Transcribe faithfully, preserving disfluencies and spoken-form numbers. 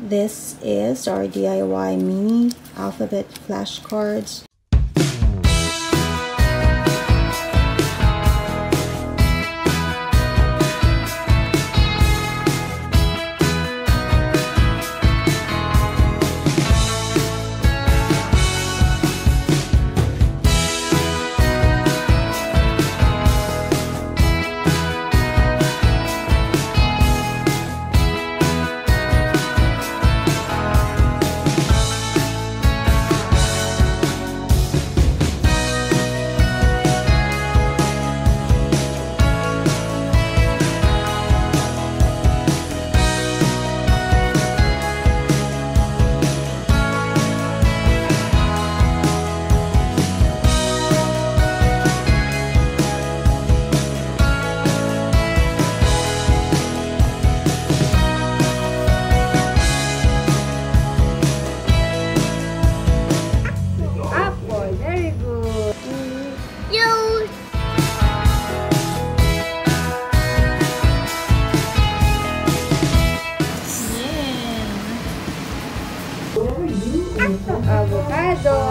This is our D I Y mini alphabet flashcards. Avocado.